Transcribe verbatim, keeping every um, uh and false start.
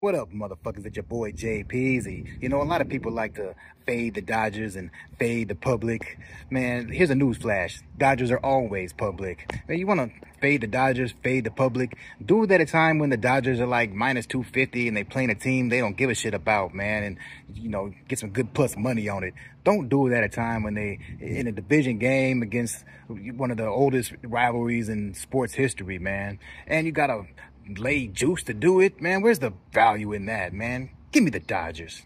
What up, motherfuckers? It's your boy, Jay Peezy. You know, a lot of people like to fade the Dodgers and fade the public. Man, here's a newsflash. Dodgers are always public. Man, you want to fade the Dodgers, fade the public? Do it at a time when the Dodgers are like minus two fifty and they playing a team they don't give a shit about, man. And, you know, get some good plus money on it. Don't do it at a time when they in a division game against one of the oldest rivalries in sports history, man. And you got to lay juice to do it, man. Where's the value in that, man? Give me the Dodgers.